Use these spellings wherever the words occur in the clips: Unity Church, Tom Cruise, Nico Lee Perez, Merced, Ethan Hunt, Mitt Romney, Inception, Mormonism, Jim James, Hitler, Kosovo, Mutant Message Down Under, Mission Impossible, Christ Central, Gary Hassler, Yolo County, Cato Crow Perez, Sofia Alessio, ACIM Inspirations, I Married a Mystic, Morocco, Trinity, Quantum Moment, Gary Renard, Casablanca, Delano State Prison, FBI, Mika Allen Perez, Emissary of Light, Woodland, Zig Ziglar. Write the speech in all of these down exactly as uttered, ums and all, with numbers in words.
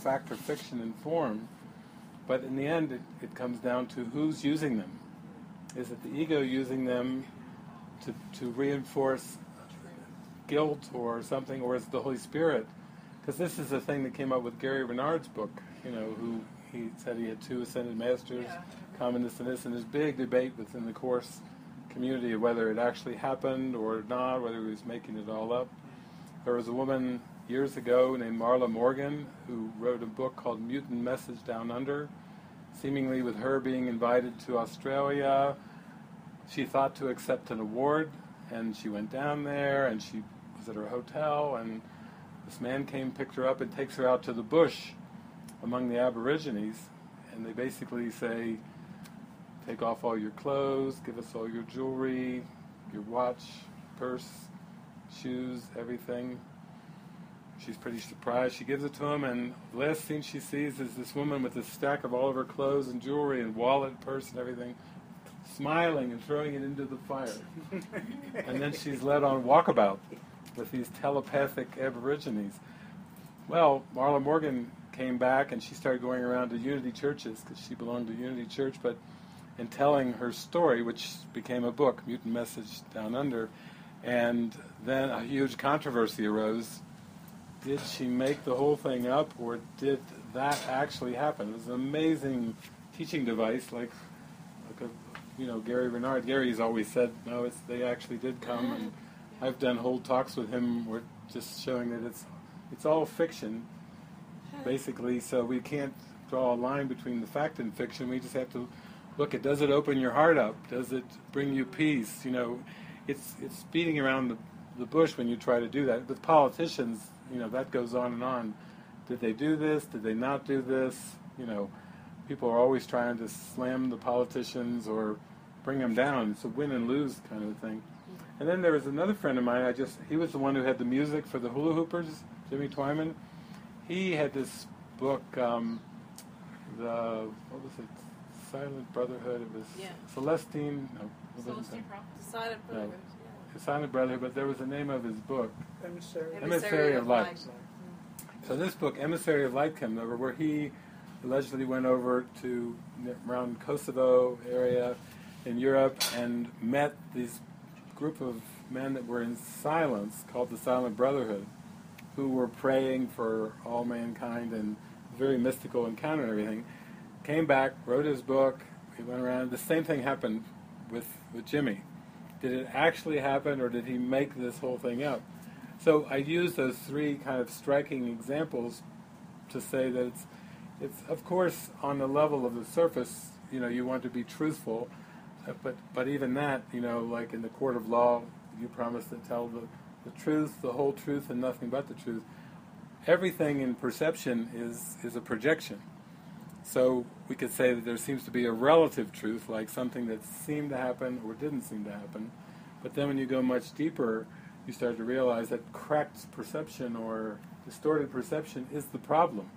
fact or fiction informed, but in the end it, it comes down to who's using them. Is it the ego using them to, to reinforce guilt or something, or is it the Holy Spirit? Because this is the thing that came up with Gary Renard's book, you know, who he said he had two ascended masters, yeah. common this and this, and there's big debate within the Course community whether it actually happened or not, whether he was making it all up. There was a woman years ago named Marla Morgan who wrote a book called Mutant Message Down Under. Seemingly with her being invited to Australia, she thought to accept an award, and she went down there, and she was at her hotel, and this man came, picked her up, and takes her out to the bush among the Aborigines, and they basically say, take off all your clothes, give us all your jewelry, your watch, purse, shoes, everything. She's pretty surprised. She gives it to him, and the last thing she sees is this woman with a stack of all of her clothes and jewelry and wallet, purse, and everything, smiling and throwing it into the fire. And then she's led on walkabout with these telepathic Aborigines. Well, Marla Morgan came back, and she started going around to Unity churches, because she belonged to Unity Church, but in telling her story, which became a book, Mutant Message Down Under, and then a huge controversy arose. Did she make the whole thing up, or did that actually happen? It was an amazing teaching device, like, like a, you know, Gary Renard. Gary's always said, no, it's, they actually did come, and I've done whole talks with him, we're just showing that it's it's all fiction, basically, so we can't draw a line between the fact and fiction. We just have to look at, does it open your heart up? Does it bring you peace? You know, it's it's beating around the, the bush when you try to do that. With politicians, you know, that goes on and on. Did they do this? Did they not do this? You know, people are always trying to slam the politicians or bring them down. It's a win and lose kind of thing. And then there was another friend of mine, I just, he was the one who had the music for the Hula Hoopers, Jimmy Twyman. He had this book, um, the, what was it, Silent Brotherhood, it was yeah. Celestine, no, Celestine Silent Brotherhood. No. Silent Brotherhood, but there was the name of his book, Emissary, Emissary, Emissary of Light. Light. Mm-hmm. So this book, Emissary of Light, came over, where he allegedly went over to around Kosovo area in Europe and met this group of men that were in silence, called the Silent Brotherhood, who were praying for all mankind and very mystical encounter and everything. Came back, wrote his book, he went around. The same thing happened with, with Jimmy. Did it actually happen, or did he make this whole thing up? So I use those three kind of striking examples to say that it's, it's of course, on the level of the surface, you know, you want to be truthful, but but even that, you know, like in the court of law, you promise to tell the, the truth, the whole truth, and nothing but the truth. Everything in perception is, is a projection. So we could say that there seems to be a relative truth, like something that seemed to happen or didn't seem to happen. But then when you go much deeper, you start to realize that cracked perception or distorted perception is the problem.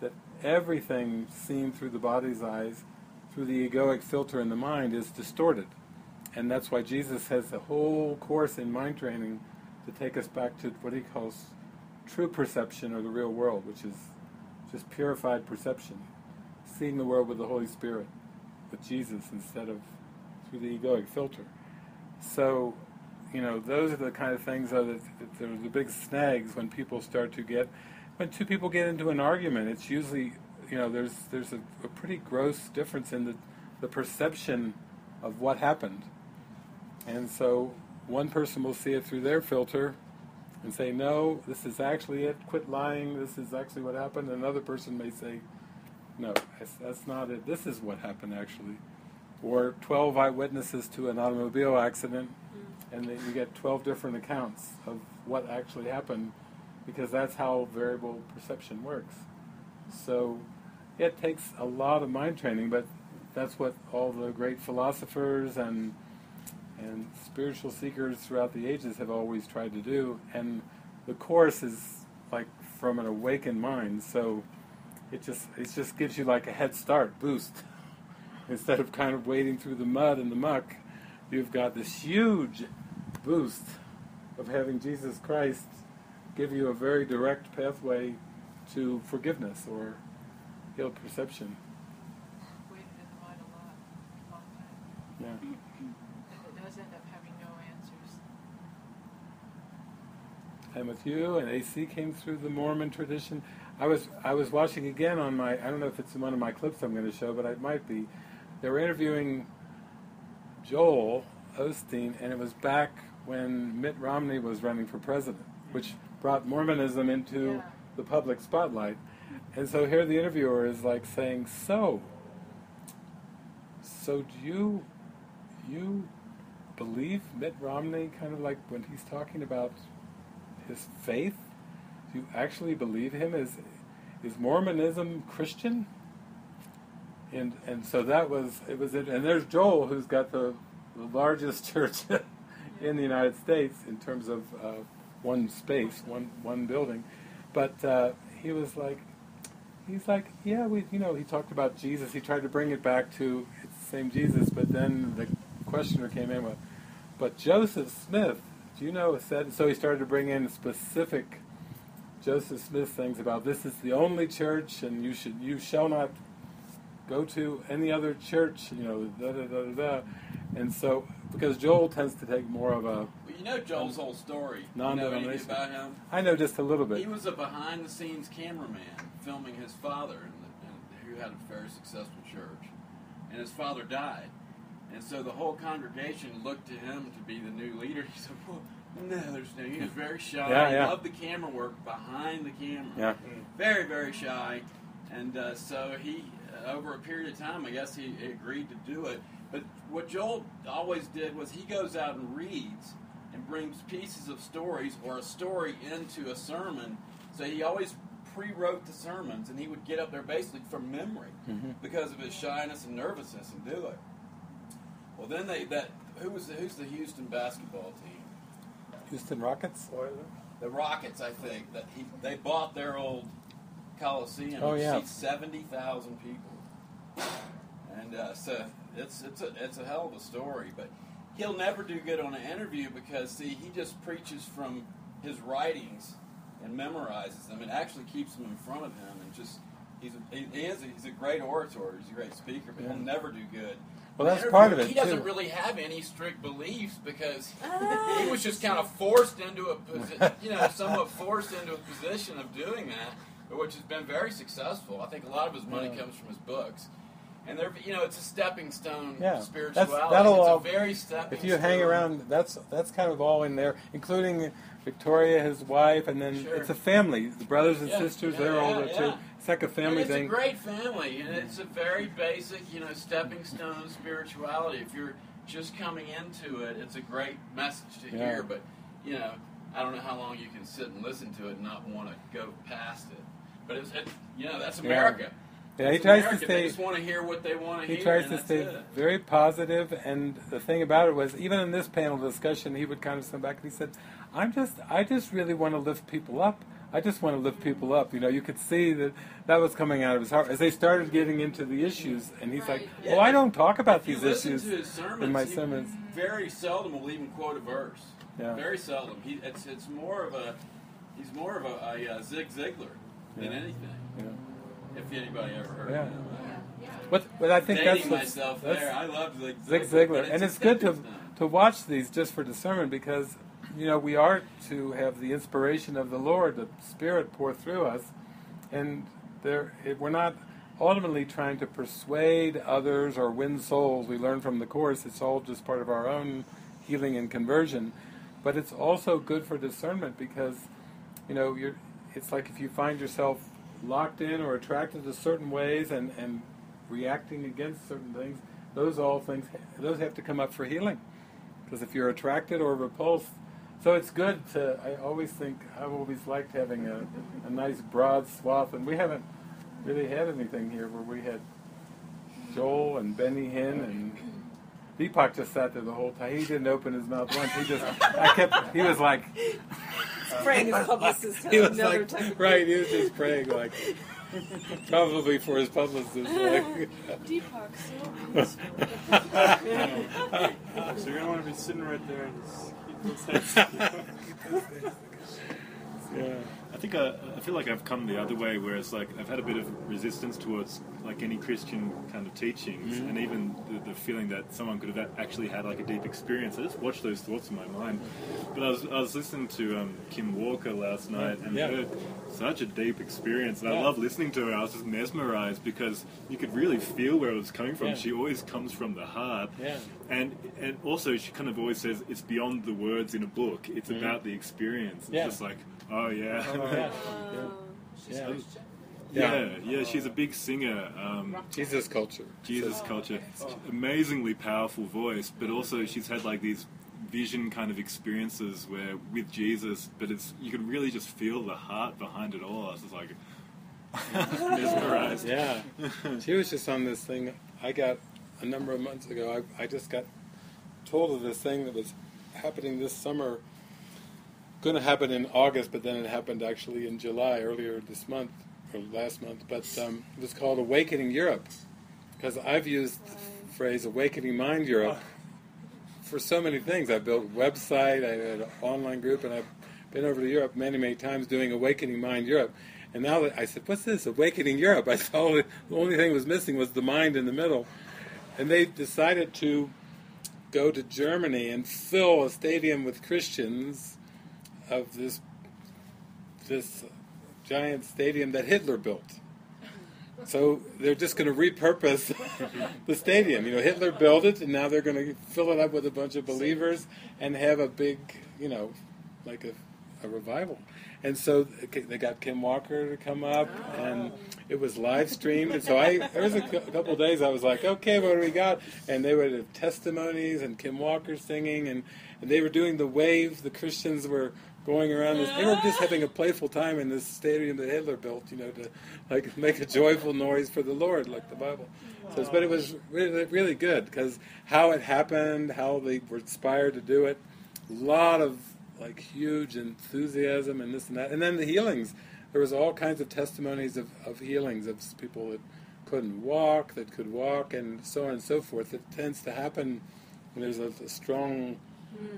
That everything seen through the body's eyes, through the egoic filter in the mind, is distorted. And that's why Jesus has a whole course in mind training to take us back to what he calls true perception, or the real world, which is just purified perception. Seeing the world with the Holy Spirit, with Jesus, instead of through the egoic filter. So, you know, those are the kind of things that, that are the big snags when people start to get, when two people get into an argument, it's usually, you know, there's there's a, a pretty gross difference in the, the perception of what happened. And so one person will see it through their filter and say, no, this is actually it, quit lying, this is actually what happened. Another person may say, no, that's not it. This is what happened, actually. Or twelve eyewitnesses to an automobile accident, mm. and you get twelve different accounts of what actually happened, because that's how variable perception works. So it takes a lot of mind training, but that's what all the great philosophers and and spiritual seekers throughout the ages have always tried to do. And the Course is like from an awakened mind, so It just it just gives you like a head start, boost. Instead of kind of wading through the mud and the muck, you've got this huge boost of having Jesus Christ give you a very direct pathway to forgiveness or ill perception. Waited in the mind a lot, a long time. Yeah. And it does end up having no answers. I'm with you, and A C came through the Mormon tradition. I was I was watching again on my, I don't know if it's in one of my clips I'm going to show, but it might be. They were interviewing Joel Osteen, and it was back when Mitt Romney was running for president, which brought Mormonism into yeah. the public spotlight. And so here the interviewer is like saying, so, so do you, you believe Mitt Romney, kind of like when he's talking about his faith? Do you actually believe him? Is, is Mormonism Christian? And and so that was, it was, and there's Joel, who's got the, the largest church in the United States in terms of uh, one space, one one building, but uh, he was like, he's like, yeah, we, you know, he talked about Jesus. He tried to bring it back to it's the same Jesus, but then the questioner came in with, but Joseph Smith, do you know, said, so he started to bring in specific Joseph Smith things about this is the only church, and you should, you shall not go to any other church, you know, da da da da, da. And so, because Joel tends to take more of a... Well, you know Joel's um, whole story. You know anything about him? I know just a little bit. He was a behind-the-scenes cameraman filming his father, in the, in, who had a very successful church, and his father died. And so the whole congregation looked to him to be the new leader. He said, well, no, there's no... He was very shy. yeah, yeah. He loved the camera work behind the camera. Yeah. Very, very shy. And uh, so he... over a period of time, I guess he agreed to do it. But what Joel always did was he goes out and reads and brings pieces of stories or a story into a sermon. So he always pre-wrote the sermons, and he would get up there basically from memory mm-hmm. because of his shyness and nervousness and do it. Well, then they that who was the, who's the Houston basketball team? Houston Rockets, or the Rockets, I think that he they bought their old Coliseum, oh, yeah. seats seventy thousand people, and uh, so it's it's a it's a hell of a story. But he'll never do good on an interview because see, he just preaches from his writings and memorizes them, and actually keeps them in front of him. And just he's a, he, he is a, he's a great orator, he's a great speaker, but yeah. he'll never do good. Well, that's part of it. He doesn't too. really have any strict beliefs because he was just kind of forced into a position, you know, somewhat forced into a position of doing that, which has been very successful. I think a lot of his money yeah. comes from his books, and there, you know, it's a stepping stone yeah. spirituality. That's, that'll it's all, a very stepping. If you stone. hang around, that's that's kind of all in there, including Victoria, his wife, and then sure. it's a family. The brothers and yeah. sisters, yeah, they're yeah, all there yeah. too. It's like a family it's thing. It's a great family, and it's a very basic, you know, stepping stone spirituality. If you're just coming into it, it's a great message to yeah. hear. But you know, I don't know how long you can sit and listen to it and not want to go past it. But it's, it, you know, that's America. Yeah, yeah he tries America. to stay. They just want to hear what they want to he hear. He tries to stay it. very positive, and the thing about it was, even in this panel discussion, he would kind of come back and he said, "I'm just, I just really want to lift people up. I just want to lift people up." You know, you could see that that was coming out of his heart as they started getting into the issues, and he's right. like, "Well, yeah, I don't talk about these issues to his sermons, in my sermons." Very seldom will even quote a verse. Yeah. Very seldom. He, it's, it's more of a, he's more of a, a, a Zig Ziglar. Than yeah. anything, yeah. if anybody ever heard yeah. of him. Yeah. But, but I think Dating that's what, myself that's there. I love Zig Ziglar, Zig Ziglar. It's and it's good to stuff. to watch these just for discernment because, you know, we are to have the inspiration of the Lord, the Spirit pour through us, and there it, we're not ultimately trying to persuade others or win souls. We learn from the Course; it's all just part of our own healing and conversion. But it's also good for discernment because, you know, you're. It's like if you find yourself locked in or attracted to certain ways and, and reacting against certain things, those all things, those have to come up for healing. Because if you're attracted or repulsed, so it's good to, I always think, I've always liked having a, a nice broad swath, and we haven't really had anything here where we had Joel and Benny Hinn and Deepak just sat there the whole time. He didn't open his mouth once. He just, I kept, he was like... praying his publicist. He was like, technique. Right, he was just praying, like, probably for his publicist. Like. Deepak, so So you're going to want to be sitting right there and just keep those things. Yeah. I think I, I feel like I've come the other way, where it's like I've had a bit of resistance towards like any Christian kind of teachings, mm-hmm. and even the, the feeling that someone could have actually had like a deep experience. I just watched those thoughts in my mind. But I was I was listening to um, Kim Walker last night, and yeah. heard such a deep experience. And yeah. I love listening to her. I was just mesmerized because you could really feel where it was coming from. Yeah. She always comes from the heart, yeah. and and also she kind of always says it's beyond the words in a book. It's mm-hmm. about the experience. It's yeah. just like. Oh yeah. Oh, yeah. yeah. She's yeah. Christian. Yeah, yeah, she's a big singer. Um, Jesus culture. Jesus oh, culture. Okay. Amazingly powerful voice, but also she's had like these vision kind of experiences where with Jesus, but it's you can really just feel the heart behind it all. I was just like mesmerized. Yeah. She was just on this thing I got a number of months ago. I I just got told of this thing that was happening this summer. Going to happen in August, but then it happened actually in July, earlier this month or last month. But um, it was called Awakening Europe, because I've used the f- phrase Awakening Mind Europe for so many things. I built a website, I had an online group, and I've been over to Europe many, many times doing Awakening Mind Europe. And now that I said, "What's this Awakening Europe?" I saw the only thing that was missing was the mind in the middle, and they decided to go to Germany and fill a stadium with Christians. Of this this giant stadium that Hitler built. So they're just going to repurpose the stadium. You know, Hitler built it, and now they're going to fill it up with a bunch of believers and have a big, you know, like a, a revival. And so they got Kim Walker to come up, and it was live streamed. And so I, there was a couple of days I was like, okay, what do we got? And they would have testimonies and Kim Walker singing, and, and they were doing the wave. The Christians were going around this, they were just having a playful time in this stadium that Hitler built, you know, to like make a joyful noise for the Lord, like the Bible says. But it was really, really good, because how it happened, how they were inspired to do it, a lot of like huge enthusiasm and this and that. And then the healings, there was all kinds of testimonies of, of healings of people that couldn't walk, that could walk, and so on and so forth. It tends to happen when there's a, a strong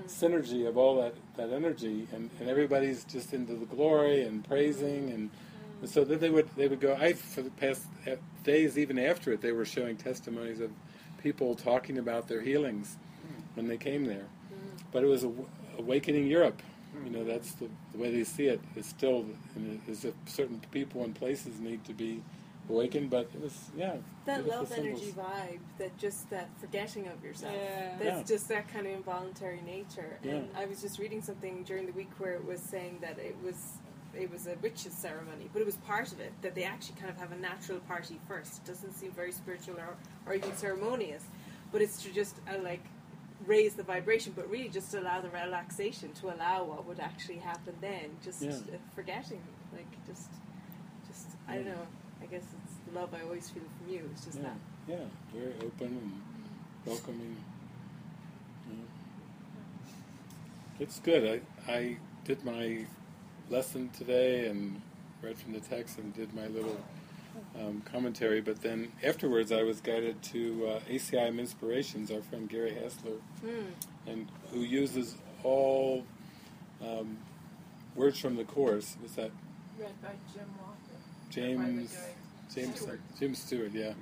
synergy of all that, that energy, and, and everybody's just into the glory and praising, and, and so then they would they would go. I for the past days, even after it, they were showing testimonies of people talking about their healings when they came there. But it was a, awakening Europe. You know, that's the, the way they see it. It's still as if certain people and places need to be awakened, but it was, yeah. That love energy vibe, that just that forgetting of yourself. Yeah. That's yeah. just that kind of involuntary nature. Yeah. And I was just reading something during the week where it was saying that it was it was a witches ceremony, but it was part of it, that they actually kind of have a natural party first. It doesn't seem very spiritual or, or even ceremonious, but it's to just, uh, like, raise the vibration, but really just allow the relaxation, to allow what would actually happen then, just yeah. uh, forgetting, like, just, just yeah. I don't know. I guess it's the love I always feel from you. It's just yeah, that. Yeah, very open and welcoming. Yeah. It's good. I I did my lesson today and read from the text and did my little um, commentary. But then afterwards, I was guided to uh, A C I M Inspirations. Our friend Gary Hassler, mm. and who uses all um, words from the Course. Was that read by Jim? James, James, Stewart. Jim Stewart, yeah,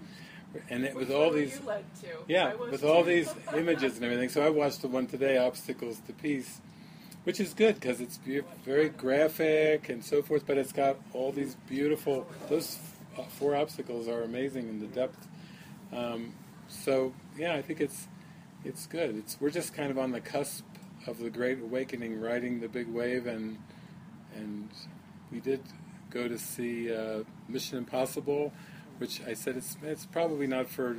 and it, with all these, you led to? yeah, with all these images and everything. So I watched the one today, "Obstacles to Peace," which is good because it's be- very graphic and so forth. But it's got all these beautiful. Those uh, four obstacles are amazing in the depth. Um, so yeah, I think it's it's good. It's we're just kind of on the cusp of the Great Awakening, riding the big wave, and and we did. Go to see uh, Mission Impossible, which I said it's it's probably not for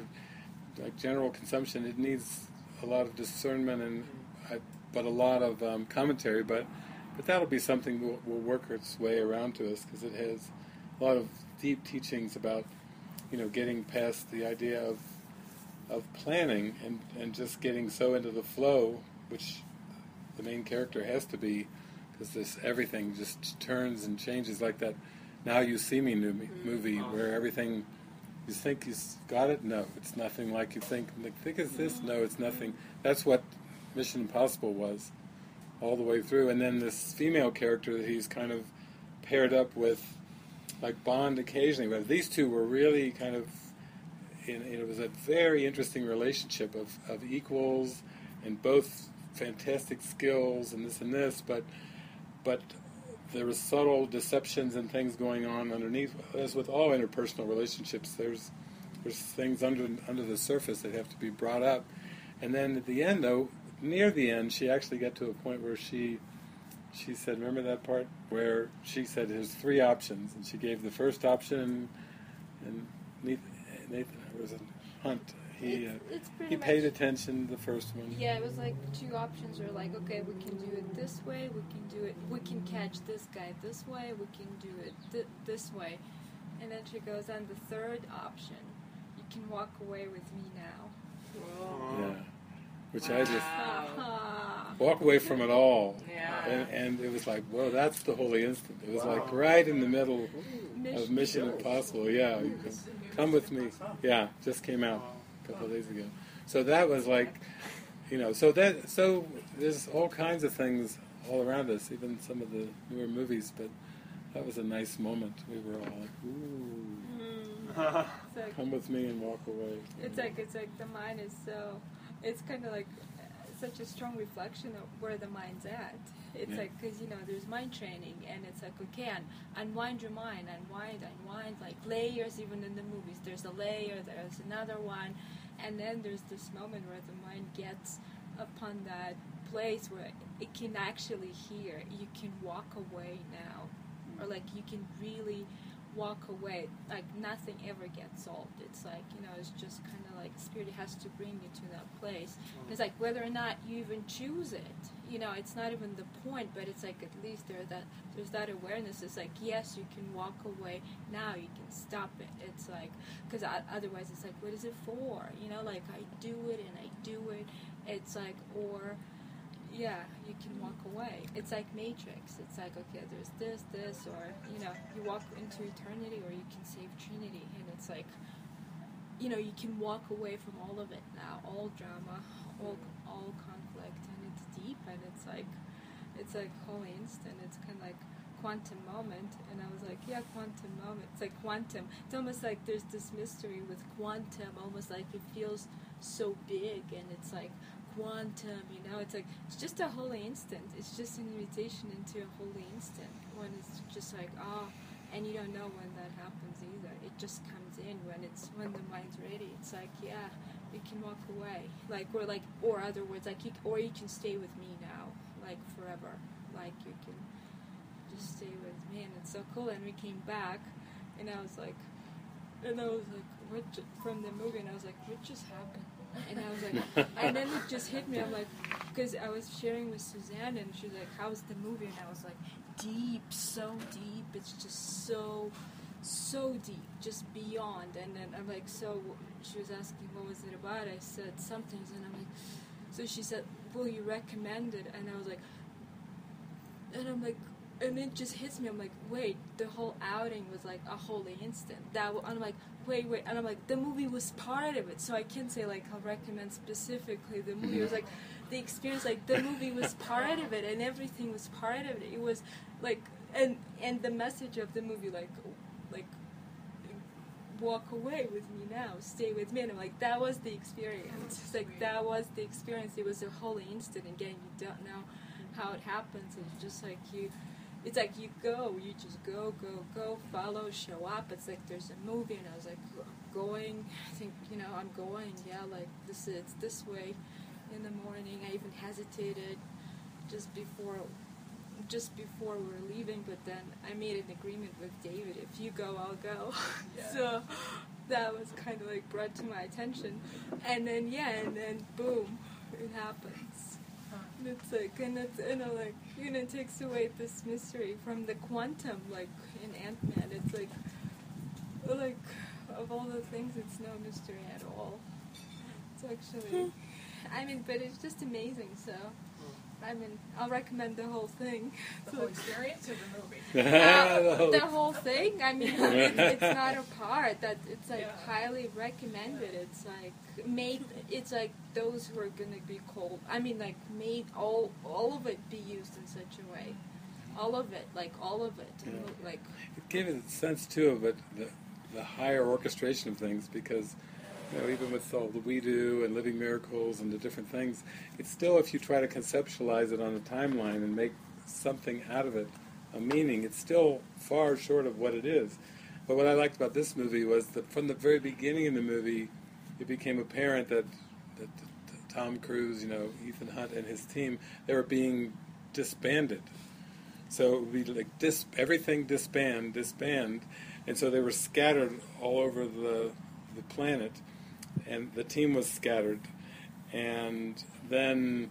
like general consumption. It needs a lot of discernment and I, but a lot of um, commentary. But but that'll be something that will, will work its way around to us, because it has a lot of deep teachings about, you know, getting past the idea of of planning and, and just getting so into the flow, which the main character has to be. Because this everything just turns and changes, like that Now You See Me movie, where everything you think you've got it, no, it's nothing like you think. Like, think it's this, no, it's nothing. That's what Mission Impossible was, all the way through. And then this female character that he's kind of paired up with, like, Bond occasionally, but these two were really kind of, in, it was a very interesting relationship of, of equals, and both fantastic skills, and this and this, but but there were subtle deceptions and things going on underneath. As with all interpersonal relationships, there's there's things under under the surface that have to be brought up. And then at the end, though, near the end, she actually got to a point where she she said, remember that part where she said there's three options, and she gave the first option, and Nathan, Nathan was a Hunt. He, uh, it's, it's he paid attention to the first one. Yeah, it was like two options were like, okay, we can do it this way, we can do it, we can catch this guy this way, we can do it th- this way. And then she goes, and the third option, you can walk away with me now. Whoa. Yeah, which wow. I just uh-huh. walk away from it all. Yeah. And, and it was like, whoa, that's the holy instant. It was wow. like right in the middle Ooh. Mission of Mission Impossible. Yeah, you can come with me. Yeah, just came out. Couple of days ago, so that was like, you know, so that so there's all kinds of things all around us, even some of the newer movies. But that was a nice moment. We were all like, "Ooh, mm. like, come with me and walk away." It's like it's like the mind is so. It's kind of like such a strong reflection of where the mind's at. It's yeah. like because you know there's mind training, and it's like okay, and unwind your mind, unwind, unwind, like layers. Even in the movies, there's a layer, there's another one. And then there's this moment where the mind gets upon that place where it can actually hear. You can walk away now. Or like you can really walk away. Like nothing ever gets solved. It's like, you know, it's just kind of like spirit has to bring you to that place. And it's like whether or not you even choose it. You know, it's not even the point, but it's like at least there that there's that awareness. It's like, yes, you can walk away now. You can stop it. It's like, because otherwise it's like, what is it for? You know, like I do it and I do it. It's like, or, yeah, you can walk away. It's like Matrix. It's like, okay, there's this, this, or, you know, you walk into eternity or you can save Trinity. And it's like, you know, you can walk away from all of it now, all drama, all, all conflict. And it's like, it's like holy instant. It's kind of like quantum moment. And I was like, yeah, quantum moment. It's like quantum. It's almost like there's this mystery with quantum. Almost like it feels so big. And it's like quantum. You know, it's like it's just a holy instant. It's just an invitation into a holy instant. When it's just like ah, oh, and you don't know when that happens either. It just comes in when it's when the mind's ready. It's like yeah. You can walk away, like or like or other words, like you, or you can stay with me now, like forever, like you can just stay with me, and it's so cool. And we came back, and I was like, and I was like, what from the movie, and I was like, what just happened? And I was like, and then it just hit me. I'm like, because I was sharing with Suzanne, and she's like, how's the movie? And I was like, deep, so deep. It's just so. so deep, just beyond. And then I'm like, so she was asking what was it about. I said some things, and I'm like, so she said, will you recommend it? And I was like, and I'm like, and it just hits me. I'm like, wait, the whole outing was like a holy instant. That w- I'm like, wait, wait, and I'm like, the movie was part of it, so I can't say like I'll recommend specifically the movie. It was like the experience, like the movie was part of it, and everything was part of it. It was like, and and the message of the movie, like. like walk away with me now, stay with me. And I'm like, that was the experience. It's like that was the experience. It was a holy instant. Again, you don't know how it happens. It's just like you, it's like you go, you just go, go, go, follow, show up. It's like there's a movie, and I was like, I'm going. I think, you know, I'm going. Yeah, like this is this way. In the morning, I even hesitated just before. just before we were leaving, but then I made an agreement with David, if you go, I'll go. Yeah. So that was kind of like brought to my attention. And then, yeah, and then boom, it happens. And it's like, and it's, you know, like, you know, it takes away this mystery from the quantum, like in Ant-Man. It's like, like, of all the things, it's no mystery at all. It's actually, I mean, but it's just amazing, so. I mean, I'll recommend the whole thing. The whole experience or the movie? uh, the whole thing? I mean, it, it's not a part. That It's like yeah. highly recommended. It's like made, it's like those who are going to be called. I mean, like made all all of it be used in such a way. all of it, like all of it. Yeah. Like it gave it a sense too of it, the the higher orchestration of things, because you know, even with all the We Do and Living Miracles and the different things, it's still, if you try to conceptualize it on a timeline and make something out of it, a meaning, it's still far short of what it is. But what I liked about this movie was that from the very beginning in the movie, it became apparent that, that, that Tom Cruise, you know, Ethan Hunt and his team, they were being disbanded. So it would be like dis everything disband, disband, and so they were scattered all over the the planet, and the team was scattered, and then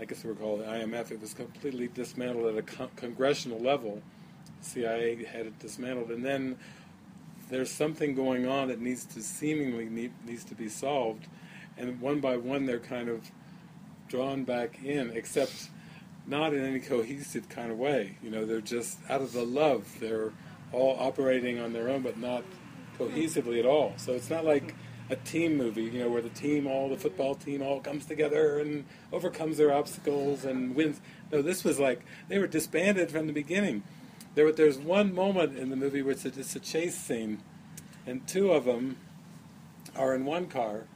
I guess we were called the I M F. It was completely dismantled at a con congressional level. C I A had it dismantled, and then there's something going on that needs to seemingly need, needs to be solved, and one by one they're kind of drawn back in, except not in any cohesive kind of way. You know, they're just out of the love. They're all operating on their own, but not cohesively at all. So it's not like a team movie, you know, where the team, all the football team, all comes together and overcomes their obstacles and wins. No, this was like they were disbanded from the beginning. There, there's one moment in the movie where it's a, it's a chase scene, and two of them are in one car,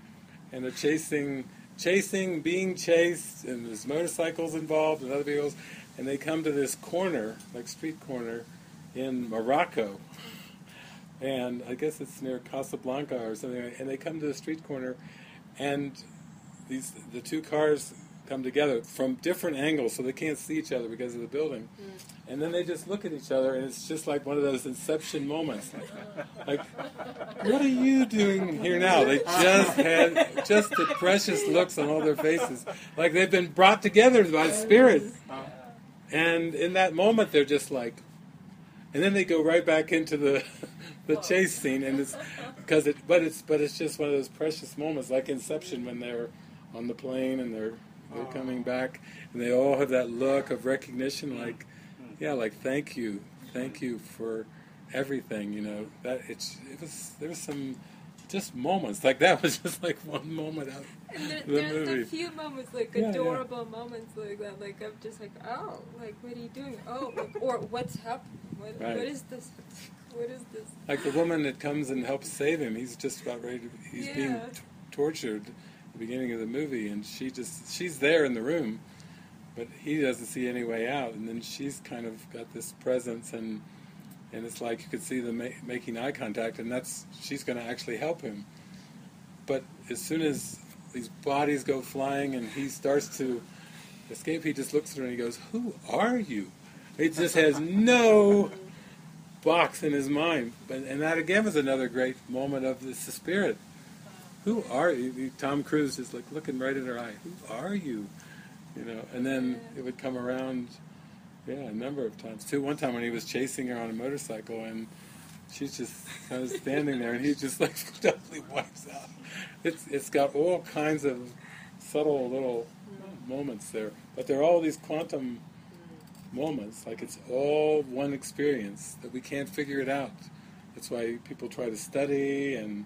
and they're chasing, chasing, being chased, and there's motorcycles involved and other vehicles, and they come to this corner, like street corner, in Morocco. And I guess it's near Casablanca or something, and they come to the street corner, and these the two cars come together from different angles, so they can't see each other because of the building. Mm. And then they just look at each other, and it's just like one of those Inception moments. Like, like what are you doing here now? They just had just the precious looks on all their faces. Like they've been brought together by spirit. And in that moment, they're just like, and then they go right back into the the chase scene, and it's because it, but it's but it's just one of those precious moments, like Inception, when they're on the plane and they're they're coming back, and they all have that look of recognition, like, yeah, like thank you, thank you for everything, you know. That it's it was there was some just moments like that was just like one moment out of there, the there's movie. A few moments like yeah, adorable yeah. moments like that, like I'm just like, oh, like what are you doing? Oh, like, or what's happening? What, right. what is this? What is this? Like the woman that comes and helps save him. He's just about ready to, he's yeah. being t tortured at the beginning of the movie, and she just, she's there in the room, but he doesn't see any way out, and then she's kind of got this presence, and and it's like you could see them ma making eye contact, and that's, she's going to actually help him. But as soon as these bodies go flying and he starts to escape, he just looks at her and he goes, who are you? It just has no box in his mind. But, and that again was another great moment of this spirit. Who are you? Tom Cruise is like looking right in her eye. Who are you? You know, and then it would come around, yeah, a number of times. Too, one time when he was chasing her on a motorcycle, and she's just kind of standing there, and he just like totally wipes out. It's it's got all kinds of subtle little moments there, but there are all these quantum moments, like it's all one experience that we can't figure it out. That's why people try to study, and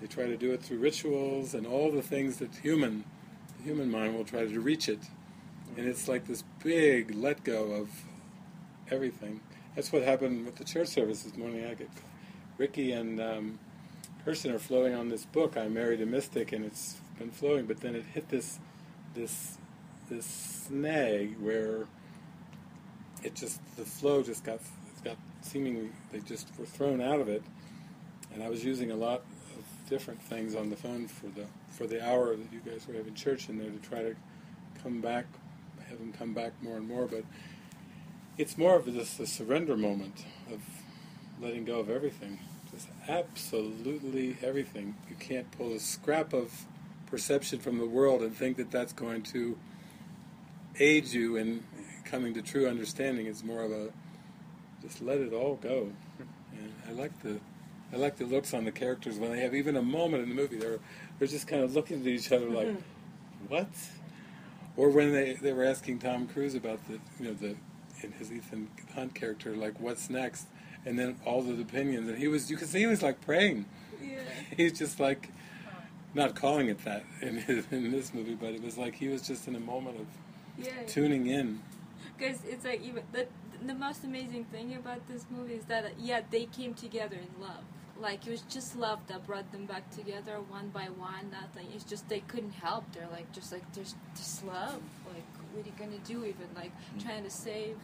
they try to do it through rituals and all the things that human the human mind will try to reach it, and it's like this big let go of everything. That's what happened with the church service this morning. I get Ricky and um, Kirsten are flowing on this book, I Married a Mystic, and it's been flowing, but then it hit this this this snag where it just, the flow just got, it's got seemingly, they just were thrown out of it. And I was using a lot of different things on the phone for the for the hour that you guys were having church in there to try to come back, have them come back more and more. But it's more of just a surrender moment of letting go of everything, just absolutely everything. You can't pull a scrap of perception from the world and think that that's going to aid you in coming to true understanding. It's more of a just let it all go. And I like the I like the looks on the characters when they have even a moment in the movie. They're they're just kind of looking at each other like, what? Or when they they were asking Tom Cruise about the you know the in his Ethan Hunt character, like what's next, and then all the opinions, and he was you could see he was like praying. Yeah. He's just like not calling it that in his, in this movie, but it was like he was just in a moment of yeah. tuning in. Because it's like even that the most amazing thing about this movie is that, yeah, they came together in love. Like, it was just love that brought them back together one by one, nothing. It's just they couldn't help. They're like, just like, there's this love. Like, what are you going to do even? Like, trying to save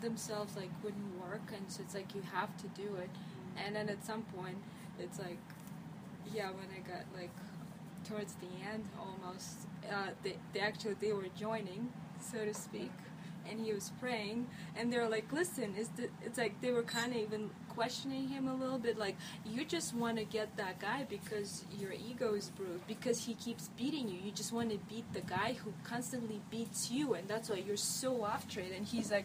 themselves, like, wouldn't work. And so it's like, you have to do it. And then at some point, it's like, yeah, when I got, like, towards the end almost, uh, they, they actually, they were joining, so to speak. And he was praying, and they were like, listen, is the, it's like they were kind of even questioning him a little bit, like, you just want to get that guy because your ego is bruised, because he keeps beating you. You just want to beat the guy who constantly beats you, and that's why you're so after it. And he's like,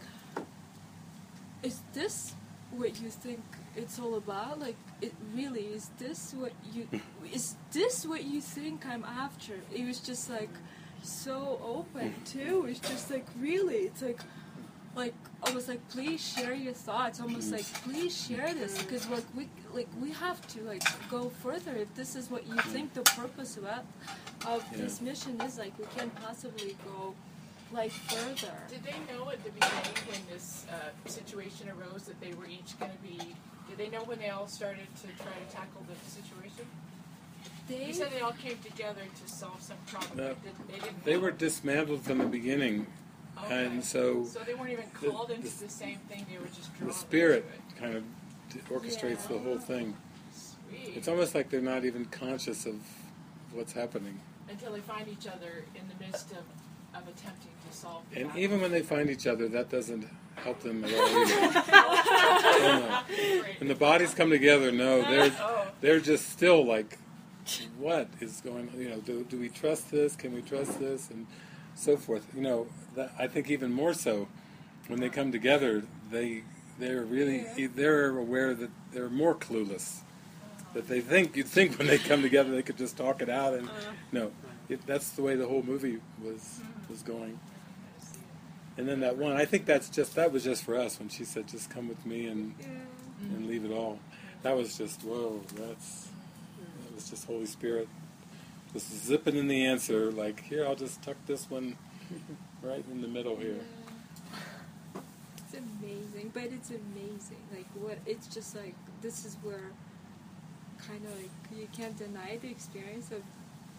is this what you think it's all about? Like, it really, is this what you, is this what you think I'm after? It was just like, so open too. It's just like, really, it's like, like almost like, please share your thoughts, almost like, please share this, because like we like we have to like go further if this is what you think the purpose of, of yeah. this mission is. Like, we can't possibly go like further. Did they know at the beginning when this uh, situation arose that they were each going to be, did they know when they all started to try to tackle the situation? They, you said they all came together to solve some problem. No, they, didn't they were dismantled from the beginning, okay. and so so they weren't even called the, into the, the same thing. They were just drawn. The spirit into it. Kind of orchestrates yeah. the whole thing. Sweet. It's almost like they're not even conscious of what's happening until they find each other in the midst of, of attempting to solve. The and problem. Even when they find each other, that doesn't help them at all either. oh, no. When the bodies come together, no, they're oh. they're just still like. What is going on? You know, do, do we trust this? Can we trust this? And so forth. You know, that, I think even more so when they come together, they they're really yeah. they're aware that they're more clueless. That they think you'd think when they come together they could just talk it out, and you know, it, that's the way the whole movie was was going. And then that one, I think that's just that was just for us when she said, "Just come with me and yeah. and leave it all." That was just whoa. That's. It's just Holy Spirit just zipping in the answer, like, here, I'll just tuck this one right in the middle here. Yeah. It's amazing, but it's amazing. Like, what, it's just like, this is where kind of like, you can't deny the experience of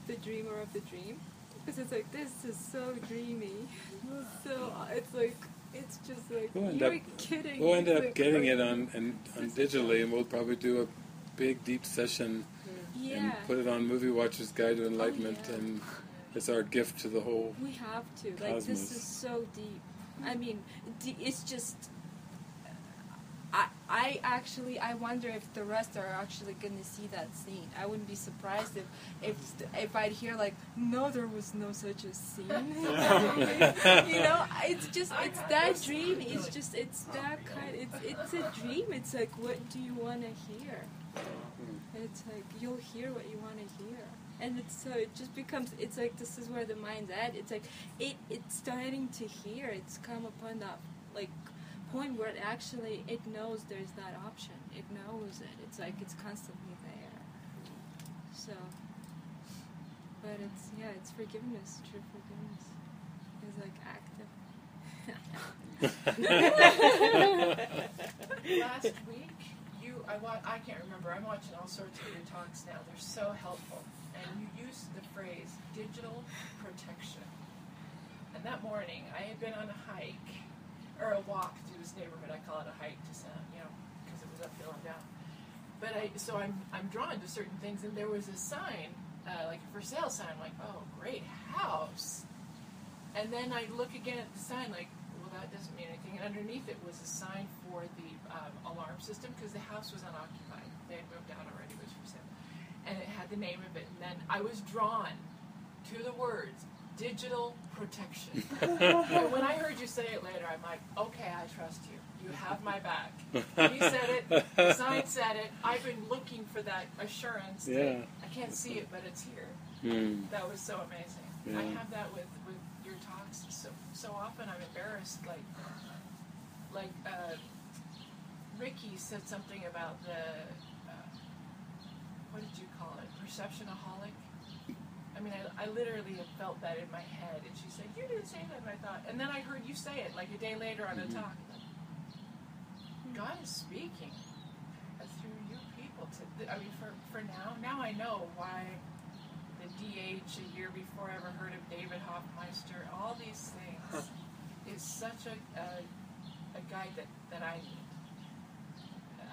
the dreamer of the dream, because it's like, this is so dreamy. So, it's like, it's just like, we'll you were kidding. We'll end up like, getting it on, and, on digitally, and we'll probably do a big, deep session. Yeah. And put it on Movie Watcher's Guide to Enlightenment, oh, yeah. and it's our gift to the whole. We have to. Cosmos. Like, this is so deep. I mean, it's just. I I actually I wonder if the rest are actually going to see that scene. I wouldn't be surprised if if if I'd hear like, no, there was no such a scene. You know, it's just it's that dream. It's just it's that kind. It's it's a dream. It's like, what do you want to hear? It's like, you'll hear what you want to hear. And it's so, it just becomes, it's like, this is where the mind's at. It's like, it it's starting to hear. It's come upon that, like, point where it actually, it knows there's that option. It knows it. It's like, it's constantly there. So, but it's, yeah, it's forgiveness, true forgiveness. It's like active. Last week, I, wa I can't remember. I'm watching all sorts of your talks now. They're so helpful. And you used the phrase digital protection. And that morning, I had been on a hike, or a walk through this neighborhood. I call it a hike to sound, you know, because it was uphill and down. But I, so I'm, I'm drawn to certain things, and there was a sign, uh, like a for sale sign. I'm like, oh, great house. And then I look again at the sign, like, that doesn't mean anything. And underneath it was a sign for the um, alarm system, because the house was unoccupied. They had moved out already, it was for sale. And it had the name of it. And then I was drawn to the words, digital protection. And when I heard you say it later, I'm like, okay, I trust you. You have my back. You said it. The sign said it. I've been looking for that assurance. Yeah. That I can't see it, but it's here. Mm. That was so amazing. Yeah. I have that with, with your talks so so often. I'm embarrassed. Like like uh, Ricky said something about the uh, what did you call it? Perceptionaholic. I mean, I, I literally have felt that in my head. And she said, "You didn't say that," and I thought. And then I heard you say it like a day later on a talk. God is speaking through you people. To, I mean, for, for now, now I know why the D H a year before I ever heard of David Hoffmeister, all these things, is such a, a a guide that, that I need.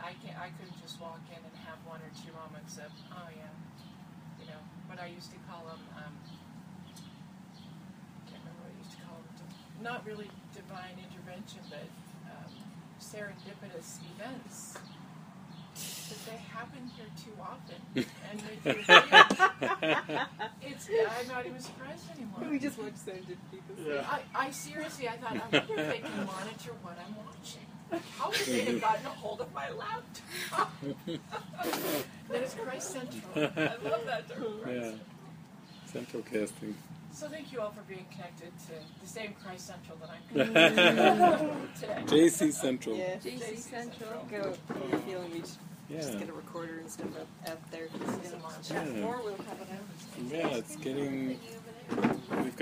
I can I could just walk in and have one or two moments of, oh yeah, you know, what I used to call them, um, I can't remember what I used to call them, not really divine intervention, but um, serendipitous events. But they happen here too often. And if you're here, it's, I'm not even surprised anymore. We just watch serendipitous. Yeah. I, I seriously, I thought, I wonder if they can monitor what I'm watching. How would they have gotten a hold of my laptop? That is Christ Central. I love that term. Yeah. Central casting. So thank you all for being connected to the same Christ Central that I'm connected to today. J C Central. Yeah, J C Central. Go. You're feeling me. Yeah. Just get a recorder and stuff up, up there. It's yeah. More will happen. Yeah, it's getting. We've got.